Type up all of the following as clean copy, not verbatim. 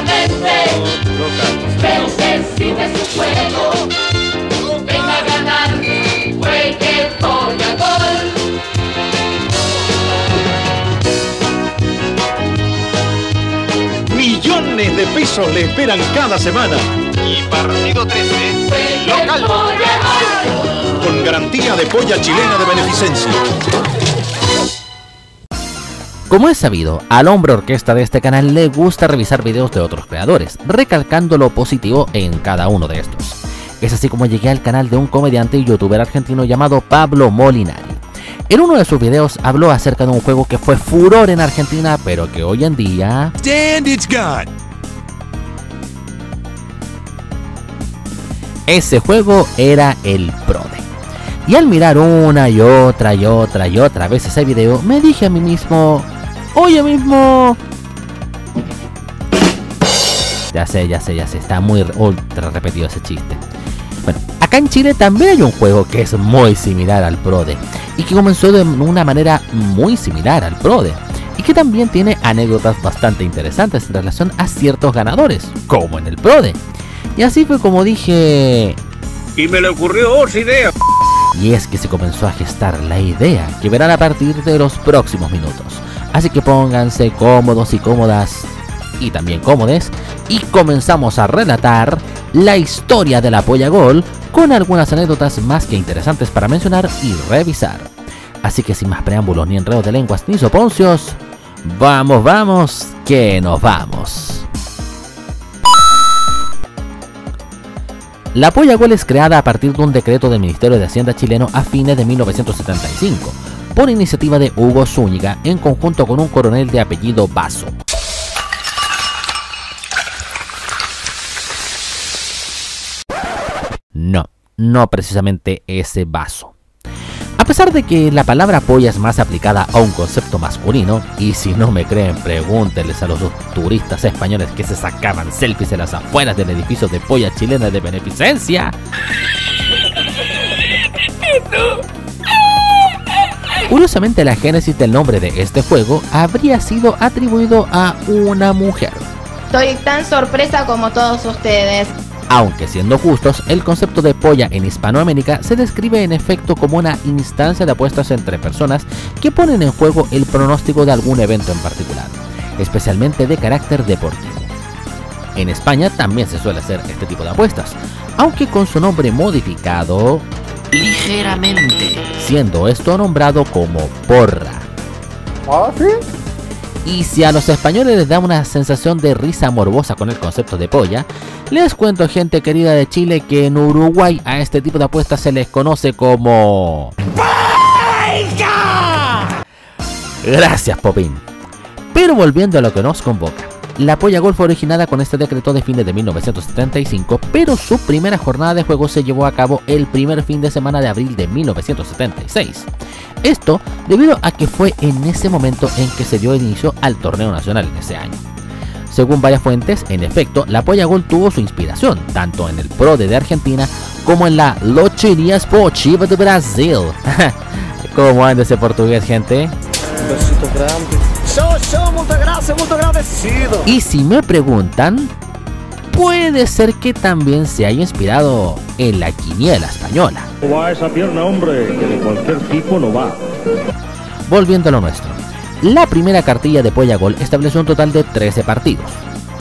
locamente, pero usted sí de su juego, venga a ganar, juegue Polla Gol. Millones de pesos le esperan cada semana. Y partido 13, local. Con garantía de Polla Chilena de Beneficencia. Como es sabido, al hombre orquesta de este canal le gusta revisar videos de otros creadores, recalcando lo positivo en cada uno de estos. Es así como llegué al canal de un comediante y youtuber argentino llamado Pablo Molinari. En uno de sus videos habló acerca de un juego que fue furor en Argentina, pero que hoy en día... Ese juego era el PRODE. Y al mirar una y otra y otra y otra vez ese video, me dije a mí mismo... Oye mismo... Ya sé, está muy ultra repetido ese chiste. Bueno, acá en Chile también hay un juego que es muy similar al PRODE y que comenzó de una manera muy similar al PRODE y que también tiene anécdotas bastante interesantes en relación a ciertos ganadores, como en el PRODE. Y así fue como dije... Y me le ocurrió otra idea. Y es que se comenzó a gestar la idea que verán a partir de los próximos minutos. Así que pónganse cómodos y cómodas, y también cómodes, y comenzamos a relatar la historia de la Polla Gol con algunas anécdotas más que interesantes para mencionar y revisar. Así que sin más preámbulos, ni enredos de lenguas, ni soponcios, vamos, que nos vamos. La Polla Gol es creada a partir de un decreto del Ministerio de Hacienda chileno a fines de 1975, por iniciativa de Hugo Zúñiga en conjunto con un coronel de apellido Basso. No precisamente ese Basso. A pesar de que la palabra polla es más aplicada a un concepto masculino, y si no me creen, pregúntenles a los turistas españoles que se sacaban selfies en las afueras del edificio de Polla Chilena de Beneficencia. Curiosamente, la génesis del nombre de este juego habría sido atribuido a una mujer. Estoy tan sorpresa como todos ustedes. Aunque siendo justos, el concepto de polla en Hispanoamérica se describe en efecto como una instancia de apuestas entre personas que ponen en juego el pronóstico de algún evento en particular, especialmente de carácter deportivo. En España también se suele hacer este tipo de apuestas, aunque con su nombre modificado ligeramente, siendo esto nombrado como porra. ¿Ah, sí? Y si a los españoles les da una sensación de risa morbosa con el concepto de polla, les cuento, gente querida de Chile, que en Uruguay a este tipo de apuestas se les conoce como... ¡Polla! Gracias, Popín. Pero volviendo a lo que nos convoca, la Polla Gol fue originada con este decreto de fines de 1975, pero su primera jornada de juego se llevó a cabo el primer fin de semana de abril de 1976. Esto debido a que fue en ese momento en que se dio inicio al torneo nacional en ese año. Según varias fuentes, en efecto, la Polla Gol tuvo su inspiración tanto en el PRODE de Argentina como en la Lochirías Pochiva de Brasil. ¿Cómo anda ese portugués, gente? Un besito grande. Yo, muchas gracias, agradecido. Y si me preguntan, puede ser que también se haya inspirado en la quiniela española. No va esa pierna, hombre, que de cualquier tipo no va. Volviendo a lo nuestro, la primera cartilla de Polla Gol estableció un total de 13 partidos,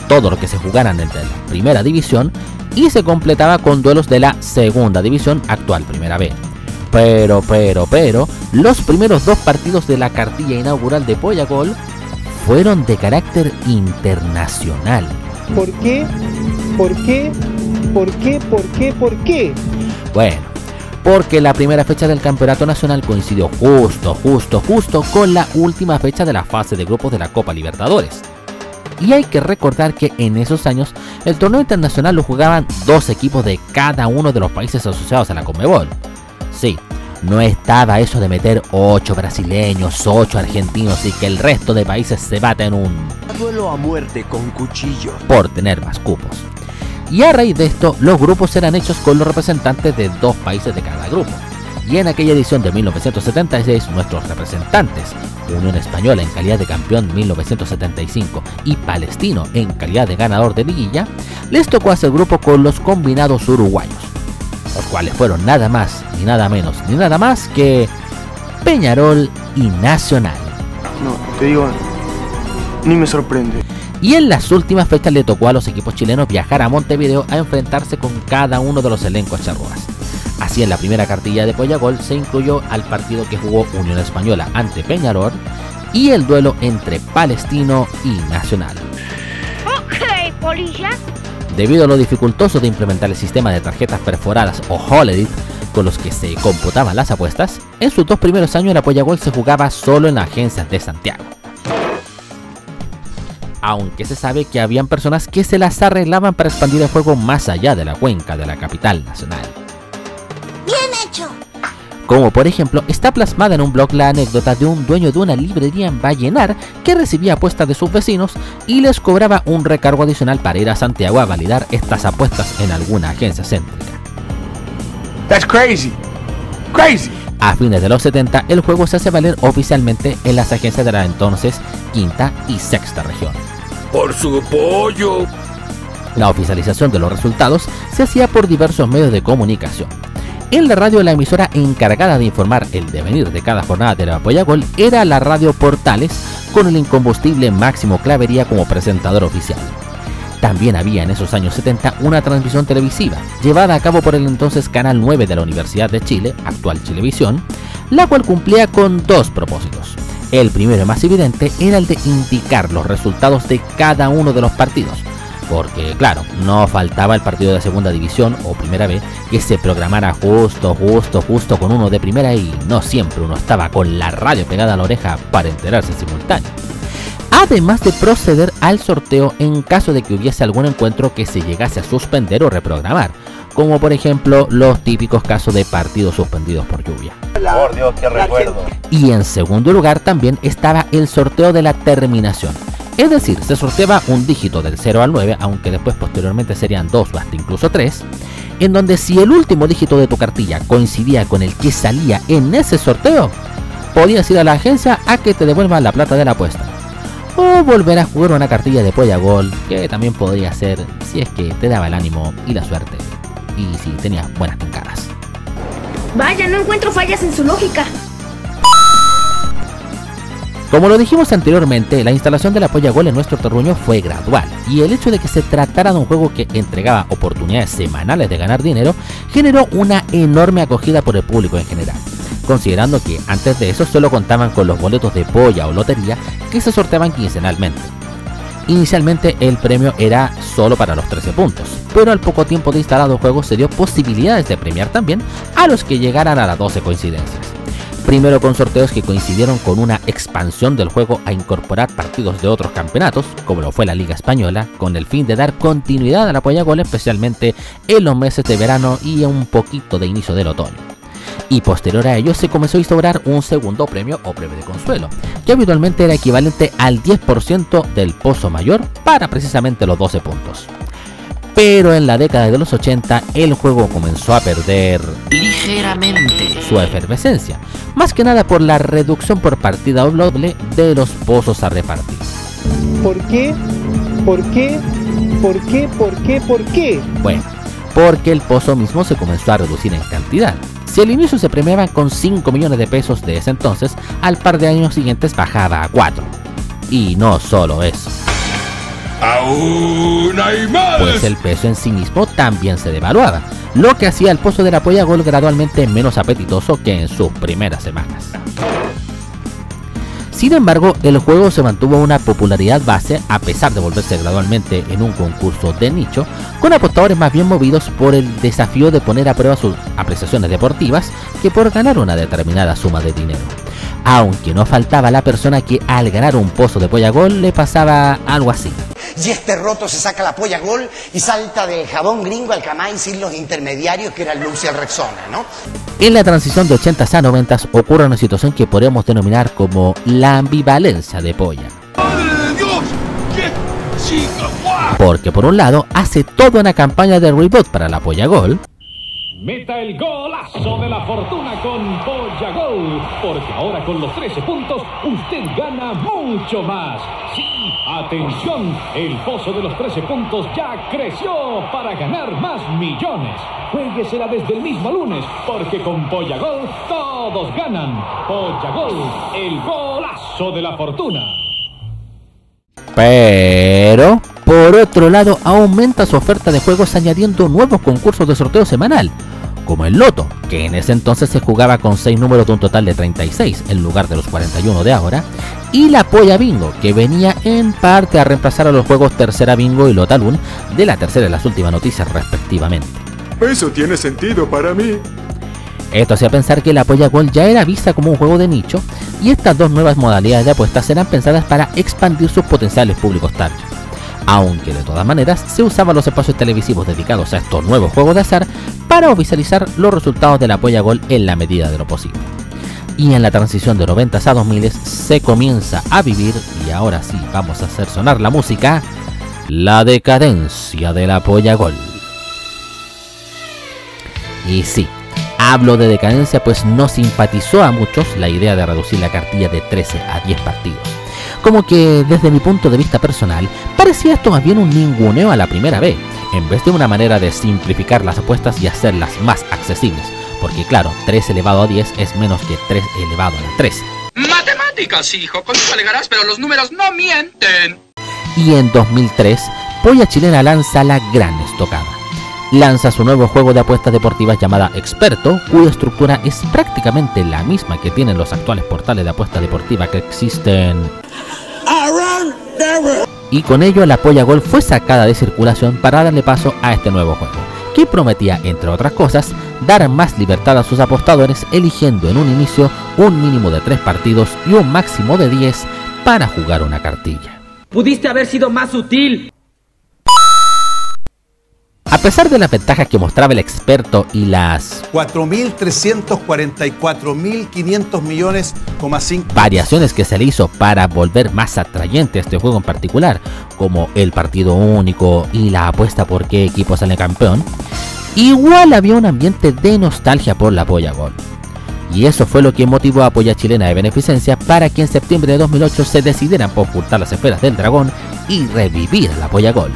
todo lo que se jugaran entre la primera división, y se completaba con duelos de la segunda división, actual primera B. Pero, los primeros dos partidos de la cartilla inaugural de Polla Gol fueron de carácter internacional. ¿Por qué? Bueno, porque la primera fecha del campeonato nacional coincidió justo con la última fecha de la fase de grupos de la Copa Libertadores. Y hay que recordar que en esos años el torneo internacional lo jugaban dos equipos de cada uno de los países asociados a la Conmebol. Sí, no estaba eso de meter 8 brasileños, 8 argentinos y que el resto de países se baten un duelo a muerte con cuchillo por tener más cupos. Y a raíz de esto, los grupos eran hechos con los representantes de dos países de cada grupo. y en aquella edición de 1976 nuestros representantes, Unión Española en calidad de campeón 1975 y Palestino en calidad de ganador de liguilla, les tocó hacer grupo con los combinados uruguayos, los cuales fueron nada más ni nada menos ni nada más que Peñarol y Nacional. No, te digo, ni me sorprende. Y en las últimas fechas le tocó a los equipos chilenos viajar a Montevideo a enfrentarse con cada uno de los elencos charrúas. Así, en la primera cartilla de Polla Gol se incluyó al partido que jugó Unión Española ante Peñarol y el duelo entre Palestino y Nacional. Okay, polilla. Debido a lo dificultoso de implementar el sistema de tarjetas perforadas o Holiday con los que se computaban las apuestas, en sus dos primeros años la Polla Gol se jugaba solo en las agencias de Santiago. Aunque se sabe que habían personas que se las arreglaban para expandir el juego más allá de la cuenca de la capital nacional. ¡Bien hecho! Como por ejemplo, está plasmada en un blog la anécdota de un dueño de una librería en Vallenar que recibía apuestas de sus vecinos y les cobraba un recargo adicional para ir a Santiago a validar estas apuestas en alguna agencia céntrica. That's crazy. Crazy. A fines de los 70, el juego se hace valer oficialmente en las agencias de la entonces quinta y sexta región. ¡Por su pollo! La oficialización de los resultados se hacía por diversos medios de comunicación. En la radio, la emisora encargada de informar el devenir de cada jornada de la Polla Gol era la radio Portales, con el incombustible Máximo Clavería como presentador oficial. También había en esos años 70 una transmisión televisiva, llevada a cabo por el entonces Canal 9 de la Universidad de Chile, actual Chilevisión, la cual cumplía con dos propósitos. El primero y más evidente era el de indicar los resultados de cada uno de los partidos, porque claro, no faltaba el partido de segunda división o primera B que se programara justo con uno de primera, y no siempre uno estaba con la radio pegada a la oreja para enterarse en simultáneo. Además de proceder al sorteo en caso de que hubiese algún encuentro que se llegase a suspender o reprogramar, como por ejemplo los típicos casos de partidos suspendidos por lluvia. Por Dios, qué recuerdo. Y en segundo lugar también estaba el sorteo de la terminación, es decir, se sorteaba un dígito del 0 al 9, aunque después posteriormente serían 2 o hasta incluso 3, en donde si el último dígito de tu cartilla coincidía con el que salía en ese sorteo, podías ir a la agencia a que te devuelvan la plata de la apuesta. O volver a jugar una cartilla de Polla Gol, que también podría ser si es que te daba el ánimo y la suerte, y si tenías buenas pincadas. Vaya, no encuentro fallas en su lógica. Como lo dijimos anteriormente, la instalación de la Polla Gol en nuestro terruño fue gradual, y el hecho de que se tratara de un juego que entregaba oportunidades semanales de ganar dinero generó una enorme acogida por el público en general, considerando que antes de eso solo contaban con los boletos de polla o lotería que se sorteaban quincenalmente. Inicialmente el premio era solo para los 13 puntos, pero al poco tiempo de instalado el juego se dio posibilidades de premiar también a los que llegaran a las 12 coincidencias. Primero con sorteos que coincidieron con una expansión del juego a incorporar partidos de otros campeonatos, como lo fue la Liga Española, con el fin de dar continuidad a la Polla Gol, especialmente en los meses de verano y un poquito de inicio del otoño. Y posterior a ello se comenzó a instaurar un segundo premio o premio de consuelo, que habitualmente era equivalente al 10% del pozo mayor para precisamente los 12 puntos. Pero en la década de los 80 el juego comenzó a perder ligeramente su efervescencia, más que nada por la reducción por partida o doble de los pozos a repartir. ¿Por qué? ¿Por qué? ¿Por qué? ¿Por qué? ¿Por qué? Bueno, porque el pozo mismo se comenzó a reducir en cantidad. Si al inicio se premiaban con 5 millones de pesos de ese entonces, al par de años siguientes bajaba a 4. Y no solo eso. ¡Aún hay más! Pues el peso en sí mismo también se devaluaba, lo que hacía el pozo de la Polla Gol gradualmente menos apetitoso que en sus primeras semanas. Sin embargo, el juego se mantuvo una popularidad base a pesar de volverse gradualmente en un concurso de nicho, con apostadores más bien movidos por el desafío de poner a prueba sus apreciaciones deportivas que por ganar una determinada suma de dinero. Aunque no faltaba la persona que al ganar un pozo de Polla Gol le pasaba algo así. Y este roto se saca la Polla Gol y salta del jabón gringo al camay sin los intermediarios que era el Lux y el Rexona, ¿no? En la transición de 80s a 90s ocurre una situación que podemos denominar como la ambivalencia de Polla. ¡Madre de Dios! ¡Qué chica! ¡Wow! Porque por un lado hace toda una campaña de reboot para la Polla Gol, Meta el golazo de la fortuna con Polla Gol, porque ahora con los 13 puntos usted gana mucho más. Sí, atención, el pozo de los 13 puntos ya creció para ganar más millones. Juéguesela desde el mismo lunes, porque con Polla Gol todos ganan. Polla Gol, el golazo de la fortuna. Pero, por otro lado, aumenta su oferta de juegos añadiendo nuevos concursos de sorteo semanal, como el Loto, que en ese entonces se jugaba con 6 números de un total de 36 en lugar de los 41 de ahora, y la Polla Bingo, que venía en parte a reemplazar a los juegos Tercera Bingo y Lotalún de la tercera y las últimas noticias respectivamente. Eso tiene sentido para mí. Esto hacía pensar que la Polla Gol ya era vista como un juego de nicho, y estas dos nuevas modalidades de apuestas serán pensadas para expandir sus potenciales públicos target. Aunque de todas maneras se usaban los espacios televisivos dedicados a estos nuevos juegos de azar para oficializar los resultados de la Polla Gol en la medida de lo posible. Y en la transición de 90s a 2000 se comienza a vivir, y ahora sí vamos a hacer sonar la música, la decadencia de la Polla Gol. Y sí, hablo de decadencia pues no simpatizó a muchos la idea de reducir la cartilla de 13 a 10 partidos. Como que desde mi punto de vista personal, parecía esto más bien un ninguneo a la primera vez, en vez de una manera de simplificar las apuestas y hacerlas más accesibles. Porque claro, 3 elevado a 10 es menos que 3 elevado a la 13. Matemáticas, hijo, con eso alegarás, pero los números no mienten. Y en 2003, Polla Chilena lanza la gran estocada. Lanza su nuevo juego de apuestas deportivas llamada Experto, cuya estructura es prácticamente la misma que tienen los actuales portales de apuestas deportivas que existen. Y con ello la Polla Gol fue sacada de circulación para darle paso a este nuevo juego, que prometía, entre otras cosas, dar más libertad a sus apostadores, eligiendo en un inicio un mínimo de 3 partidos y un máximo de 10 para jugar una cartilla. Pudiste haber sido más sutil. A pesar de las ventajas que mostraba el Experto y las 4.344.500.000,5 variaciones que se le hizo para volver más atrayente este juego en particular, como el partido único y la apuesta por qué equipo sale campeón, igual había un ambiente de nostalgia por la Polla Gol. Y eso fue lo que motivó a Polla Chilena de Beneficencia para que en septiembre de 2008 se decidieran por ocultar las esferas del dragón y revivir la Polla Gol.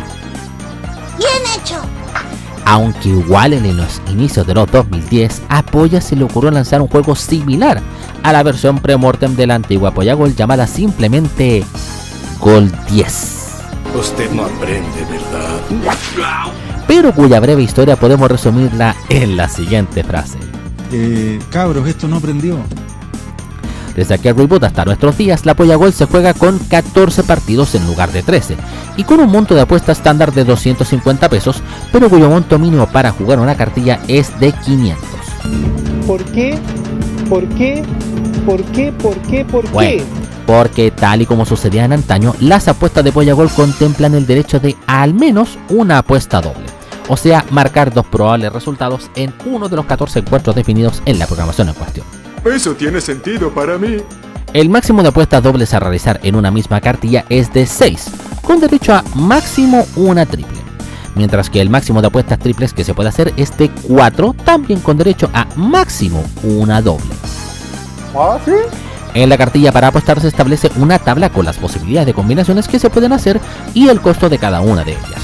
Aunque igual en los inicios de los 2010, a Polla se le ocurrió lanzar un juego similar a la versión pre-mortem de la antigua Polla Gol llamada simplemente Gol 10. Usted no aprende, ¿verdad? Pero cuya breve historia podemos resumirla en la siguiente frase. Cabros, esto no prendió. Desde aquel reboot hasta nuestros días, la Polla Gol se juega con 14 partidos en lugar de 13 y con un monto de apuesta estándar de 250 pesos, pero cuyo monto mínimo para jugar una cartilla es de 500. ¿Por qué? ¿Por qué? ¿Por qué? ¿Por qué? ¿Por qué? Bueno, porque tal y como sucedía en antaño, las apuestas de Polla Gol contemplan el derecho de al menos una apuesta doble. O sea, marcar dos probables resultados en uno de los 14 encuentros definidos en la programación en cuestión. Eso tiene sentido para mí. El máximo de apuestas dobles a realizar en una misma cartilla es de 6, con derecho a máximo una triple. Mientras que el máximo de apuestas triples que se puede hacer es de 4, también con derecho a máximo una doble. ¿Ah, sí? En la cartilla para apostar se establece una tabla con las posibilidades de combinaciones que se pueden hacer y el costo de cada una de ellas.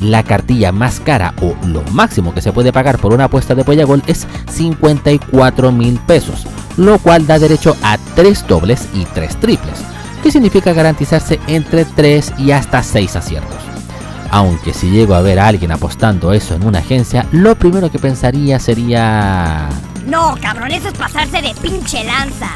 La cartilla más cara o lo máximo que se puede pagar por una apuesta de Polla Gol es 54.000 pesos, lo cual da derecho a 3 dobles y 3 triples, que significa garantizarse entre 3 y hasta 6 aciertos. Aunque si llego a ver a alguien apostando eso en una agencia, lo primero que pensaría sería... No, cabrón, eso es pasarse de pinche lanza.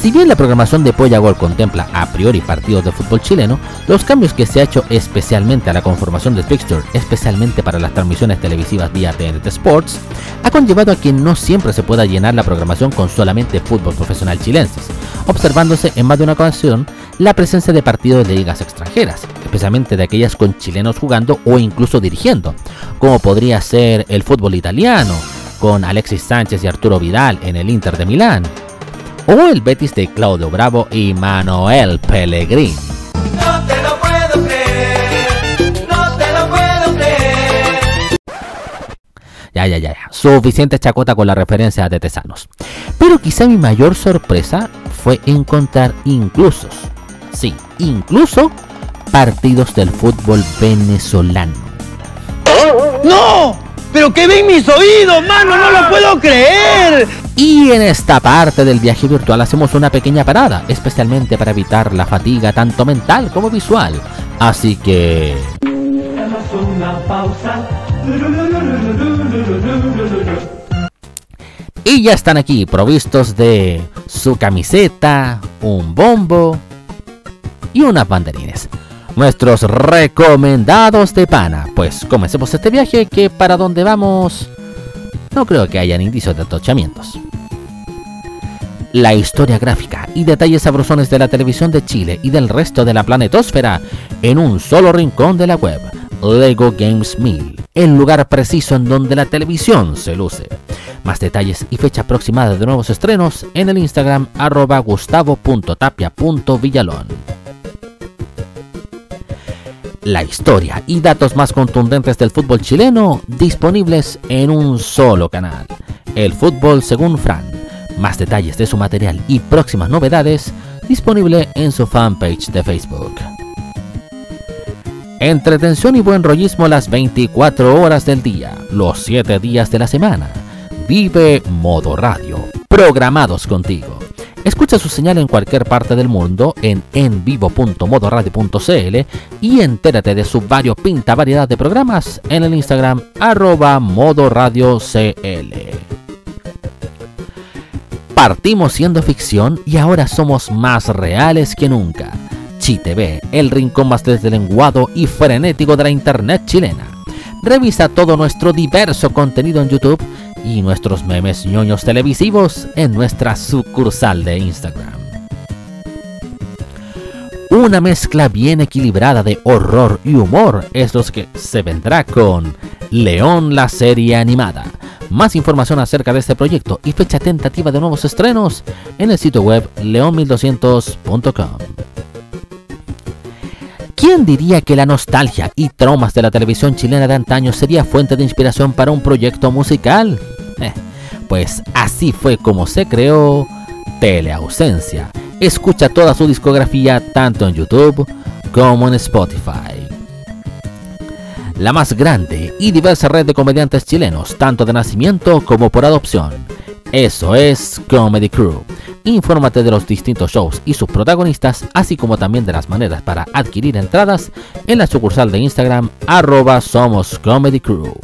Si bien la programación de Polla Gol contempla a priori partidos de fútbol chileno, los cambios que se ha hecho especialmente a la conformación del fixture, especialmente para las transmisiones televisivas vía TNT Sports, ha conllevado a que no siempre se pueda llenar la programación con solamente fútbol profesional chilenses, observándose en más de una ocasión la presencia de partidos de ligas extranjeras, especialmente de aquellas con chilenos jugando o incluso dirigiendo, como podría ser el fútbol italiano, con Alexis Sánchez y Arturo Vidal en el Inter de Milán, o el Betis de Claudio Bravo y Manuel Pellegrini. No te lo puedo creer, no te lo puedo creer. Ya. Suficiente chacota con la referencia de Tesanos. Pero quizá mi mayor sorpresa fue encontrar inclusos, sí, incluso partidos del fútbol venezolano. ¡No! ¡Pero qué ven mis oídos, mano! ¡No lo puedo creer! Y en esta parte del viaje virtual hacemos una pequeña parada, especialmente para evitar la fatiga tanto mental como visual. Así que... una pausa. Y ya están aquí, provistos de su camiseta, un bombo y unas banderines. Nuestros recomendados de pana. Pues comencemos este viaje, que para donde vamos no creo que hayan indicios de atochamientos. La historia gráfica y detalles sabrosones de la televisión de Chile y del resto de la planetosfera en un solo rincón de la web. Legogamesmil, el lugar preciso en donde la televisión se luce. Más detalles y fecha aproximada de nuevos estrenos en el Instagram @gustavo.tapia.villalón. La historia y datos más contundentes del fútbol chileno disponibles en un solo canal. El fútbol según Fran. Más detalles de su material y próximas novedades disponible en su fanpage de Facebook. Entretención y buen rollismo las 24 horas del día, los 7 días de la semana. Vive Modo Radio, programados contigo. Escucha su señal en cualquier parte del mundo en envivo.modoradio.cl y entérate de su variopinta variedad de programas en el Instagram @modoradiocl. Partimos siendo ficción y ahora somos más reales que nunca. Chi TV, el rincón más deslenguado y frenético de la internet chilena. Revisa todo nuestro diverso contenido en YouTube y nuestros memes ñoños televisivos en nuestra sucursal de Instagram. Una mezcla bien equilibrada de horror y humor es lo que se vendrá con León, la serie animada. Más información acerca de este proyecto y fecha tentativa de nuevos estrenos en el sitio web leon1200.com. ¿Quién diría que la nostalgia y traumas de la televisión chilena de antaño sería fuente de inspiración para un proyecto musical? Pues así fue como se creó Teleausencia. Escucha toda su discografía tanto en YouTube como en Spotify. La más grande y diversa red de comediantes chilenos, tanto de nacimiento como por adopción. Eso es Comedy Crew. Infórmate de los distintos shows y sus protagonistas, así como también de las maneras para adquirir entradas en la sucursal de Instagram @somoscomedycrew.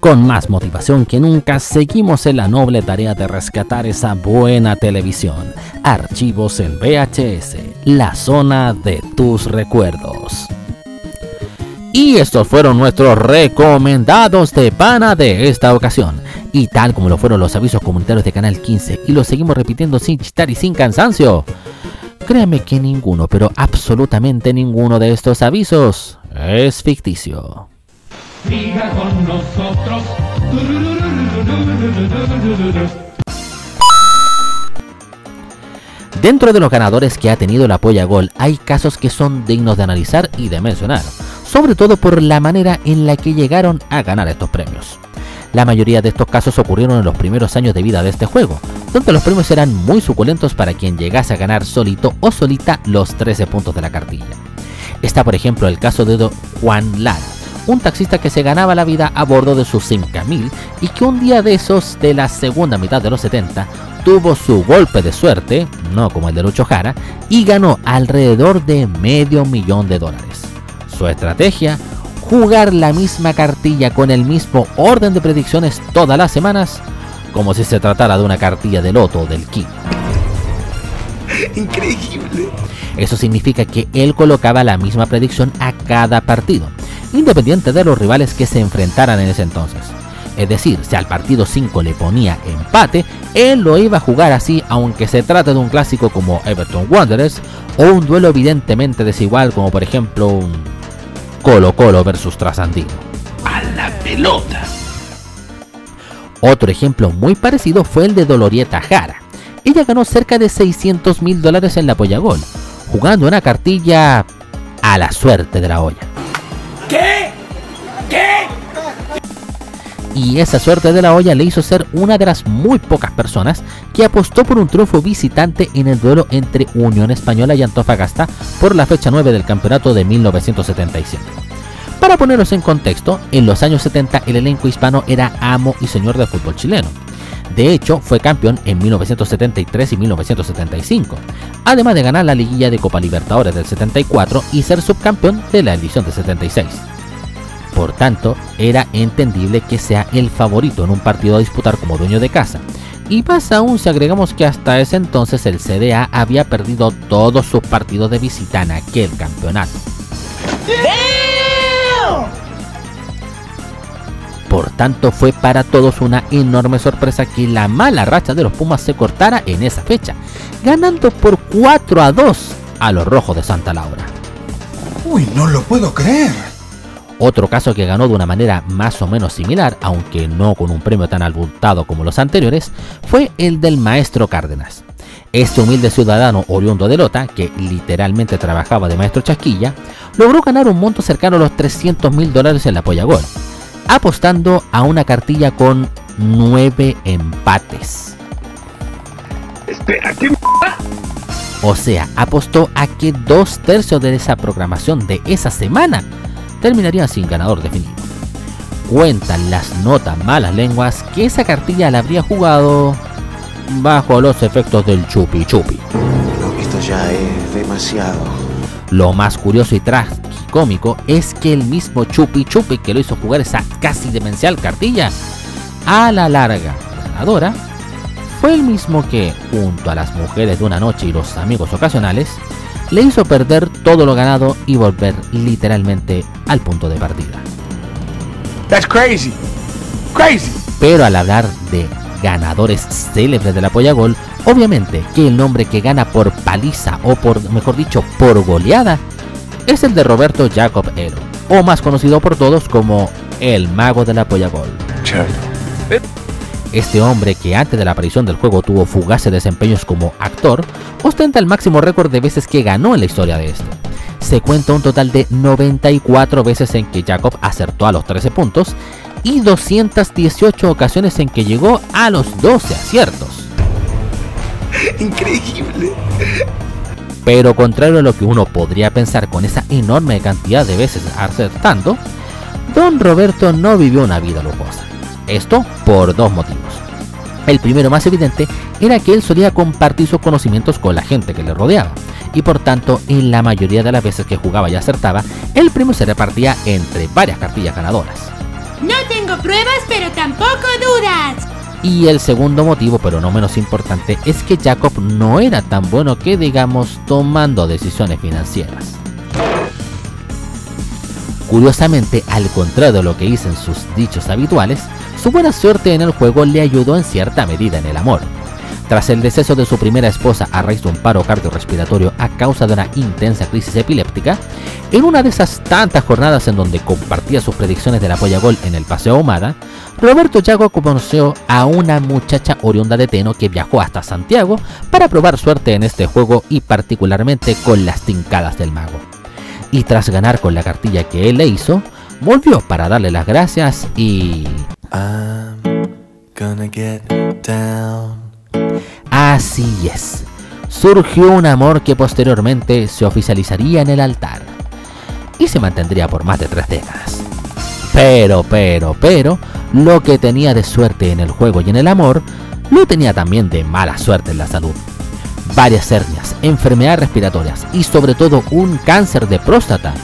Con más motivación que nunca seguimos en la noble tarea de rescatar esa buena televisión. Archivos en VHS, la zona de tus recuerdos. Y estos fueron nuestros recomendados de pana de esta ocasión. Y tal como lo fueron los avisos comunitarios de Canal 15, y los seguimos repitiendo sin chistar y sin cansancio, créame que ninguno, pero absolutamente ninguno de estos avisos es ficticio. Siga con nosotros. Dentro de los ganadores que ha tenido la Polla Gol hay casos que son dignos de analizar y de mencionar, sobre todo por la manera en la que llegaron a ganar estos premios. La mayoría de estos casos ocurrieron en los primeros años de vida de este juego, donde los premios eran muy suculentos para quien llegase a ganar solito o solita los 13 puntos de la cartilla. Está por ejemplo el caso de Juan Lara, un taxista que se ganaba la vida a bordo de su Simca 1000 y que un día de esos de la segunda mitad de los 70 tuvo su golpe de suerte, no como el de Lucho Jara, y ganó alrededor de $500,000. Su estrategia, jugar la misma cartilla con el mismo orden de predicciones todas las semanas, como si se tratara de una cartilla de loto o del King. Increíble. Eso significa que él colocaba la misma predicción a cada partido, independiente de los rivales que se enfrentaran en ese entonces. Es decir, si al partido 5 le ponía empate, él lo iba a jugar así, aunque se trate de un clásico como Everton Wanderers o un duelo evidentemente desigual como por ejemplo un Colo Colo versus Trasandino. ¡A la pelota! Otro ejemplo muy parecido fue el de Dolorieta Jara. Ella ganó cerca de $600,000 en la Polla Gol, jugando una cartilla a la suerte de la olla. ¿Qué? y esa suerte de la olla le hizo ser una de las muy pocas personas que apostó por un triunfo visitante en el duelo entre Unión Española y Antofagasta por la fecha 9 del campeonato de 1977. Para ponerlos en contexto, en los años 70 el elenco hispano era amo y señor del fútbol chileno. De hecho, fue campeón en 1973 y 1975, además de ganar la liguilla de Copa Libertadores del 74 y ser subcampeón de la edición de 76. Por tanto, era entendible que sea el favorito en un partido a disputar como dueño de casa, y más aún si agregamos que hasta ese entonces el CDA había perdido todos sus partidos de visita en aquel campeonato. Por tanto, fue para todos una enorme sorpresa que la mala racha de los Pumas se cortara en esa fecha, ganando por 4-2 a los Rojos de Santa Laura. ¡Uy, no lo puedo creer! Otro caso que ganó de una manera más o menos similar, aunque no con un premio tan abultado como los anteriores, fue el del maestro Cárdenas. Este humilde ciudadano oriundo de Lota, que literalmente trabajaba de maestro chasquilla, logró ganar un monto cercano a los $300.000 en la Polla Gol, apostando a una cartilla con 9 empates. Espérate. O sea, apostó a que 2/3 de esa programación de esa semana terminarían sin ganador definido. Cuentan las notas malas lenguas que esa cartilla la habría jugado bajo los efectos del chupi chupi. No, esto ya es demasiado. Lo más curioso y tragicómico es que el mismo chupi chupi que lo hizo jugar esa casi demencial cartilla, a la larga ganadora, fue el mismo que, junto a las mujeres de una noche y los amigos ocasionales, le hizo perder todo lo ganado y volver literalmente al punto de partida. That's crazy. Crazy. Pero al hablar de ganadores célebres de la Polla Gol, obviamente que el nombre que gana por paliza o por, mejor dicho, por goleada, es el de Roberto Jacob Helo, o más conocido por todos como el mago de la Polla Gol. Este hombre, que antes de la aparición del juego tuvo fugaces desempeños como actor, ostenta el máximo récord de veces que ganó en la historia de este. Se cuenta un total de 94 veces en que Jacob acertó a los 13 puntos y 218 ocasiones en que llegó a los 12 aciertos. Increíble. Pero contrario a lo que uno podría pensar con esa enorme cantidad de veces acertando, don Roberto no vivió una vida lujosa. Esto por dos motivos. El primero, más evidente, era que él solía compartir sus conocimientos con la gente que le rodeaba, y por tanto, en la mayoría de las veces que jugaba y acertaba, el premio se repartía entre varias cartillas ganadoras. No tengo pruebas, pero tampoco dudas. Y el segundo motivo, pero no menos importante, es que Jacob no era tan bueno que digamos tomando decisiones financieras. Curiosamente, al contrario de lo que dicen sus dichos habituales, su buena suerte en el juego le ayudó en cierta medida en el amor. Tras el deceso de su primera esposa a raíz de un paro cardiorrespiratorio a causa de una intensa crisis epiléptica, en una de esas tantas jornadas en donde compartía sus predicciones de la Polla Gol en el Paseo Ahumada, Roberto Yago conoció a una muchacha oriunda de Teno que viajó hasta Santiago para probar suerte en este juego y particularmente con las tincadas del mago. Y tras ganar con la cartilla que él le hizo, volvió para darle las gracias y... Así es, surgió un amor que posteriormente se oficializaría en el altar y se mantendría por más de 3 décadas. Pero, lo que tenía de suerte en el juego y en el amor, lo tenía también de mala suerte en la salud. Varias hernias, enfermedades respiratorias y sobre todo un cáncer de próstata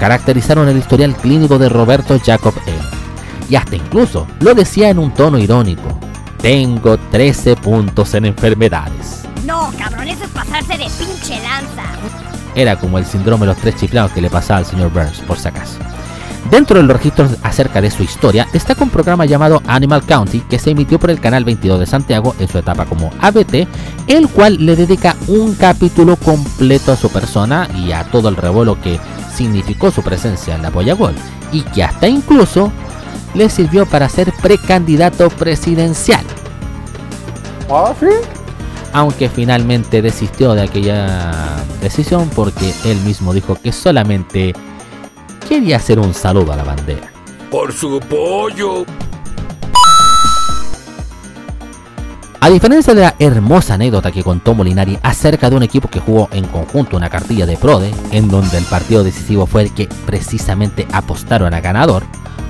caracterizaron el historial clínico de Roberto Jacob Helo. Y hasta incluso lo decía en un tono irónico: tengo 13 puntos en enfermedades. No, cabrón, eso es pasarse de pinche lanza. Era como el síndrome de los 3 chiflados que le pasaba al señor Burns, por si acaso. Dentro de los registros acerca de su historia destaca un programa llamado Animal County, que se emitió por el Canal 22 de Santiago en su etapa como ABT, el cual le dedica un capítulo completo a su persona y a todo el revuelo que significó su presencia en la Polla Gol, y que hasta incluso le sirvió para ser precandidato presidencial. ¿Ah, sí? Aunque finalmente desistió de aquella decisión porque él mismo dijo que solamente quería hacer un saludo a la bandera. ¡Por su pollo! A diferencia de la hermosa anécdota que contó Molinari acerca de un equipo que jugó en conjunto una cartilla de PRODE, en donde el partido decisivo fue el que precisamente apostaron a ganador,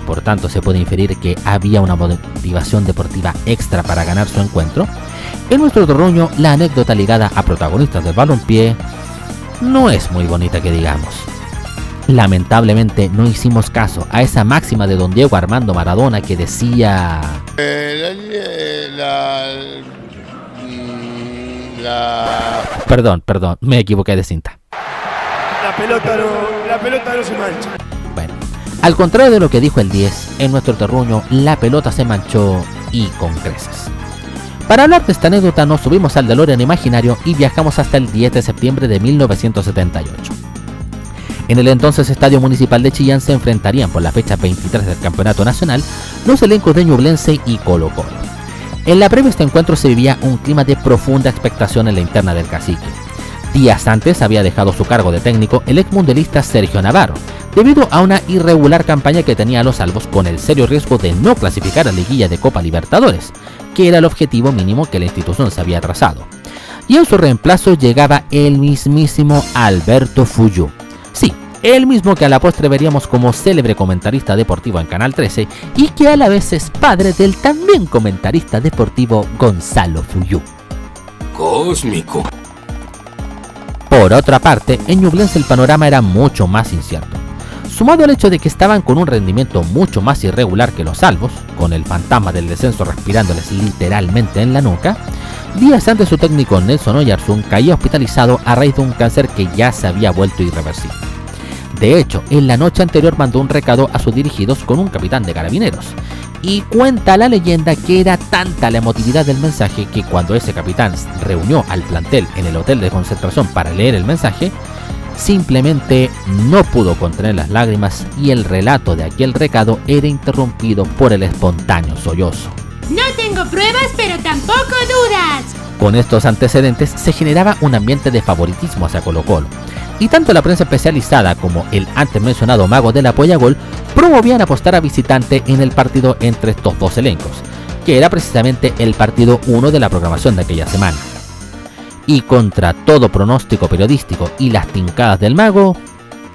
por tanto se puede inferir que había una motivación deportiva extra para ganar su encuentro, en nuestro terruño la anécdota ligada a protagonistas del balompié no es muy bonita que digamos. Lamentablemente no hicimos caso a esa máxima de don Diego Armando Maradona que decía... Perdón, me equivoqué de cinta. La pelota no se mancha. Bueno, al contrario de lo que dijo el 10, en nuestro terruño la pelota se manchó y con creces. Para hablar de esta anécdota nos subimos al DeLorean imaginario y viajamos hasta el 10 de septiembre de 1978. En el entonces Estadio Municipal de Chillán se enfrentarían por la fecha 23 del Campeonato Nacional los elencos de Ñublense y Colo Colo. En la previa de este encuentro se vivía un clima de profunda expectación en la interna del cacique. Días antes había dejado su cargo de técnico el exmundialista Sergio Navarro, debido a una irregular campaña que tenía a los albos con el serio riesgo de no clasificar a la liguilla de Copa Libertadores, que era el objetivo mínimo que la institución se había trazado. Y en su reemplazo llegaba el mismísimo Alberto Fuyú. Sí, el mismo que a la postre veríamos como célebre comentarista deportivo en Canal 13 y que a la vez es padre del también comentarista deportivo Gonzalo Fuyú. Cósmico. Por otra parte, en Ñublense el panorama era mucho más incierto. Sumado al hecho de que estaban con un rendimiento mucho más irregular que los salvos, con el fantasma del descenso respirándoles literalmente en la nuca, días antes su técnico Nelson Oyarzún caía hospitalizado a raíz de un cáncer que ya se había vuelto irreversible. De hecho, en la noche anterior mandó un recado a sus dirigidos con un capitán de carabineros, y cuenta la leyenda que era tanta la emotividad del mensaje que cuando ese capitán reunió al plantel en el hotel de concentración para leer el mensaje, simplemente no pudo contener las lágrimas y el relato de aquel recado era interrumpido por el espontáneo sollozo. No tengo pruebas, pero tampoco dudas. Con estos antecedentes se generaba un ambiente de favoritismo hacia Colo Colo, y tanto la prensa especializada como el antes mencionado mago de la Polla Gol promovían apostar a visitante en el partido entre estos dos elencos, que era precisamente el partido 1 de la programación de aquella semana. Y contra todo pronóstico periodístico y las tincadas del mago,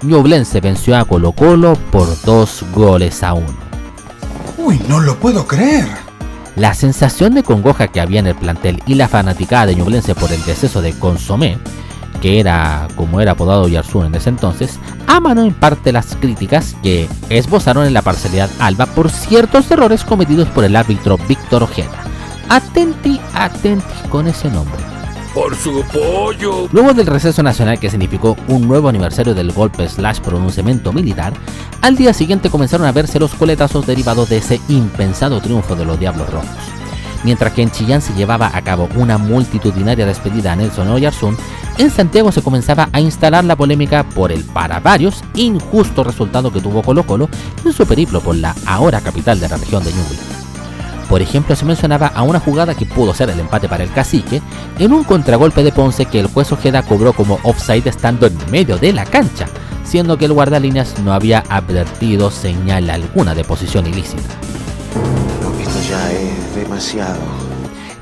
Ñublense venció a Colo Colo por 2-1. ¡Uy, no lo puedo creer! La sensación de congoja que había en el plantel y la fanaticada de Ñublense por el deceso de Consomé, que era como era apodado Oyarzún en ese entonces, amanó en parte las críticas que esbozaron en la parcialidad alba por ciertos errores cometidos por el árbitro Víctor Ojeda. Atenti con ese nombre. Por su pollo. Luego del receso nacional que significó un nuevo aniversario del golpe / pronunciamiento militar, al día siguiente comenzaron a verse los coletazos derivados de ese impensado triunfo de los Diablos Rojos. Mientras que en Chillán se llevaba a cabo una multitudinaria despedida a Nelson Oyarzún, en Santiago se comenzaba a instalar la polémica por el para varios injusto resultado que tuvo Colo Colo en su periplo por la ahora capital de la región de Ñublense. Por ejemplo, se mencionaba a una jugada que pudo ser el empate para el cacique en un contragolpe de Ponce que el juez Ojeda cobró como offside estando en medio de la cancha, siendo que el guardalíneas no había advertido señal alguna de posición ilícita. Esto ya es demasiado.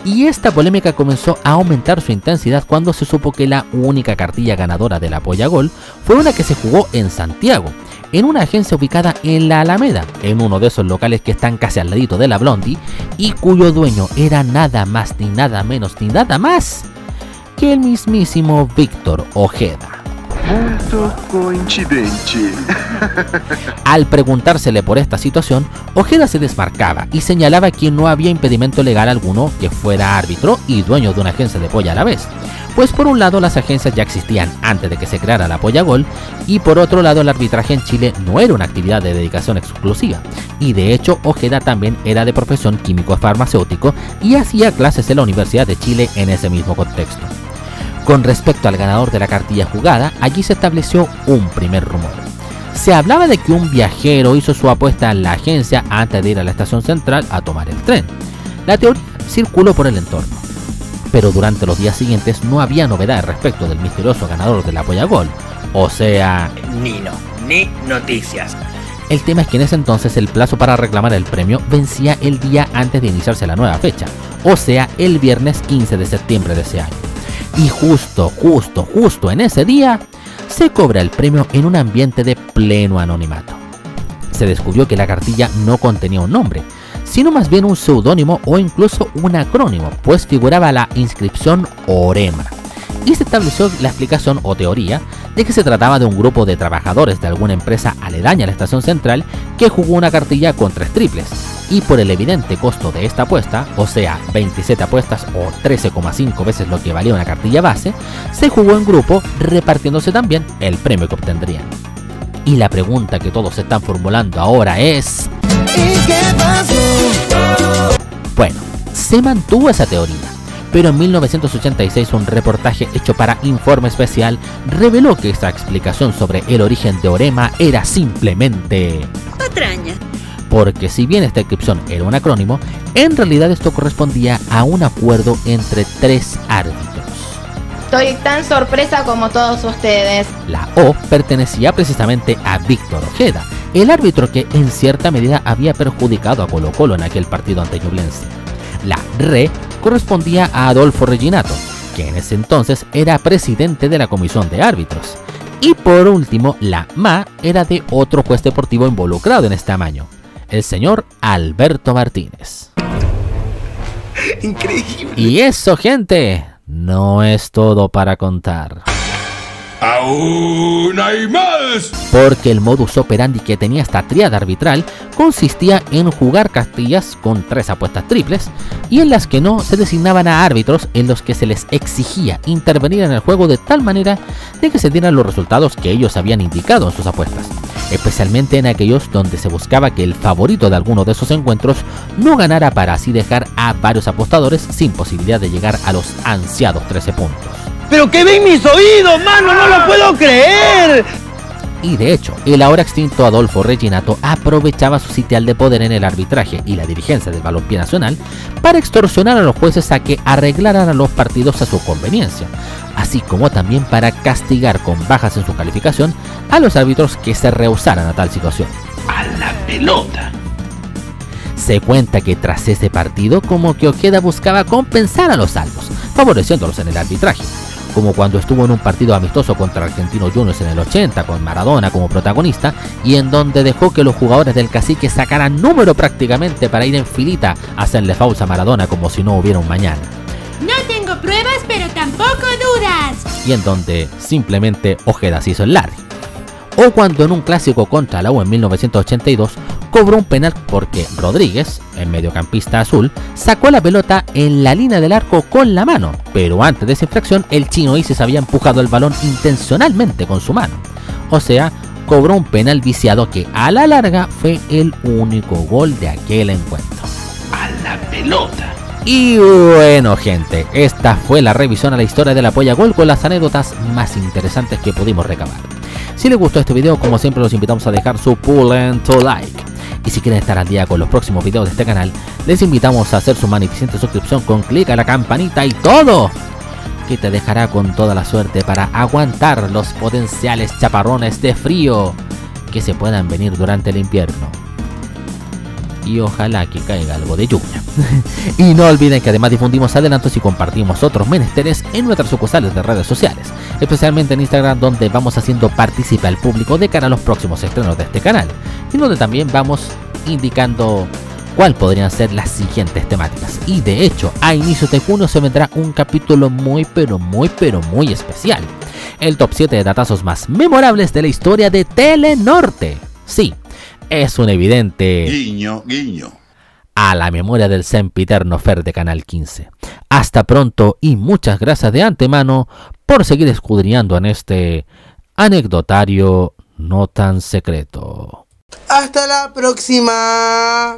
Y esta polémica comenzó a aumentar su intensidad cuando se supo que la única cartilla ganadora de la Polla Gol fue una que se jugó en Santiago, en una agencia ubicada en la Alameda, en uno de esos locales que están casi al ladito de la Blondie y cuyo dueño era nada más ni nada menos ni nada más que el mismísimo Víctor Ojeda. Punto coincidente. Al preguntársele por esta situación, Ojeda se desmarcaba y señalaba que no había impedimento legal alguno que fuera árbitro y dueño de una agencia de polla a la vez, pues por un lado las agencias ya existían antes de que se creara la Polla Gol y por otro lado el arbitraje en Chile no era una actividad de dedicación exclusiva y de hecho Ojeda también era de profesión químico farmacéutico y hacía clases en la Universidad de Chile en ese mismo contexto. Con respecto al ganador de la cartilla jugada, allí se estableció un primer rumor. Se hablaba de que un viajero hizo su apuesta en la agencia antes de ir a la Estación Central a tomar el tren. La teoría circuló por el entorno, pero durante los días siguientes no había novedades respecto del misterioso ganador de la Polla Gol, o sea... Ni noticias. El tema es que en ese entonces el plazo para reclamar el premio vencía el día antes de iniciarse la nueva fecha, o sea, el viernes 15 de septiembre de ese año. Y justo en ese día, se cobra el premio en un ambiente de pleno anonimato. Se descubrió que la cartilla no contenía un nombre, sino más bien un seudónimo o incluso un acrónimo, pues figuraba la inscripción OREMA. Y se estableció la explicación o teoría de que se trataba de un grupo de trabajadores de alguna empresa aledaña a la Estación Central que jugó una cartilla con 3 triples, y por el evidente costo de esta apuesta, o sea 27 apuestas o 13,5 veces lo que valía una cartilla base, se jugó en grupo repartiéndose también el premio que obtendrían. Y la pregunta que todos están formulando ahora es... ¿y qué pasó? Bueno, se mantuvo esa teoría. Pero en 1986 un reportaje hecho para Informe Especial reveló que esta explicación sobre el origen de OREMA era simplemente... patraña. Porque si bien esta inscripción era un acrónimo, en realidad esto correspondía a un acuerdo entre 3 árbitros. Estoy tan sorpresa como todos ustedes. La O pertenecía precisamente a Víctor Ojeda, el árbitro que en cierta medida había perjudicado a Colo Colo en aquel partido ante Ñublense. La RE correspondía a Adolfo Reginato, que en ese entonces era presidente de la comisión de árbitros. Y por último, la MA era de otro juez deportivo involucrado en este amaño, el señor Alberto Martínez. Increíble. Y eso, gente, no es todo para contar. ¡Aún hay más! Porque el modus operandi que tenía esta triada arbitral consistía en jugar cartillas con 3 apuestas triples y en las que no se designaban a árbitros en los que se les exigía intervenir en el juego de tal manera de que se dieran los resultados que ellos habían indicado en sus apuestas, especialmente en aquellos donde se buscaba que el favorito de alguno de esos encuentros no ganara para así dejar a varios apostadores sin posibilidad de llegar a los ansiados 13 puntos. ¡Pero qué ven mis oídos, mano! ¡No lo puedo creer! Y de hecho, el ahora extinto Adolfo Reginato aprovechaba su sitial de poder en el arbitraje y la dirigencia del balompié nacional para extorsionar a los jueces a que arreglaran a los partidos a su conveniencia, así como también para castigar con bajas en su calificación a los árbitros que se rehusaran a tal situación. ¡A la pelota! Se cuenta que tras ese partido como que Ojeda buscaba compensar a los salvos, favoreciéndolos en el arbitraje, como cuando estuvo en un partido amistoso contra Argentinos Juniors en el 80 con Maradona como protagonista y en donde dejó que los jugadores del Cacique sacaran número prácticamente para ir en filita a hacerle fouls a Maradona como si no hubiera un mañana. No tengo pruebas pero tampoco dudas. Y en donde simplemente Ojeda se hizo el Larry. O cuando en un clásico contra la U en 1982 cobró un penal porque Rodríguez, el mediocampista azul, sacó la pelota en la línea del arco con la mano, pero antes de esa infracción el chino Isis había empujado el balón intencionalmente con su mano. O sea, cobró un penal viciado que a la larga fue el único gol de aquel encuentro. ¡A la pelota! Y bueno, gente, esta fue la revisión a la historia de la Polla Gol con las anécdotas más interesantes que pudimos recabar. Si les gustó este video, como siempre los invitamos a dejar su pulento like. Y si quieren estar al día con los próximos videos de este canal, les invitamos a hacer su magnificente suscripción con clic a la campanita y todo, que te dejará con toda la suerte para aguantar los potenciales chaparrones de frío que se puedan venir durante el invierno. Y ojalá que caiga algo de lluvia. Y no olviden que además difundimos adelantos y compartimos otros menesteres en nuestras sucursales de redes sociales, especialmente en Instagram, donde vamos haciendo partícipe al público de cara a los próximos estrenos de este canal, y donde también vamos indicando cuál podrían ser las siguientes temáticas. Y de hecho, a inicios de junio se vendrá un capítulo muy especial: el top 7 de datazos más memorables de la historia de Telenorte. Sí, es un evidente guiño, guiño a la memoria del sempiterno Fer de Canal 15. Hasta pronto y muchas gracias de antemano por seguir escudriñando en este anecdotario no tan secreto. ¡Hasta la próxima!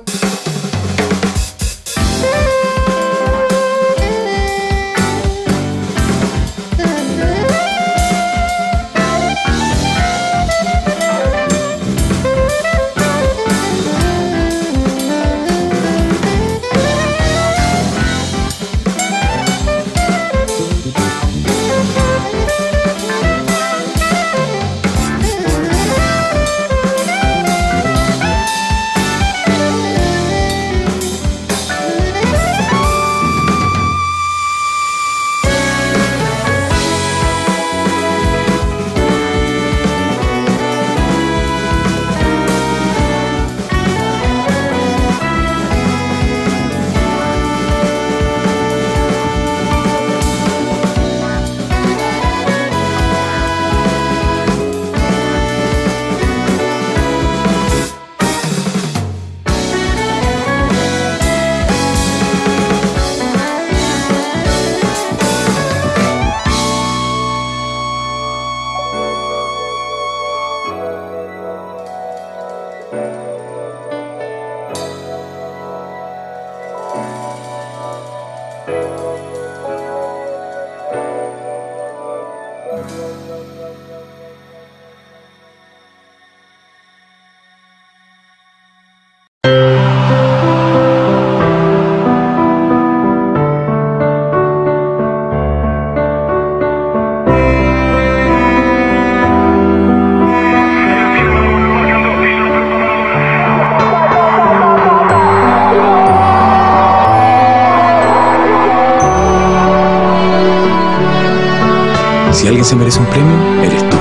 Si alguien se merece un premio, eres tú.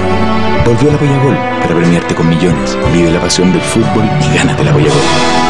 Volvió la Polla Gol para premiarte con millones. Vive la pasión del fútbol y gánate la Polla Gol.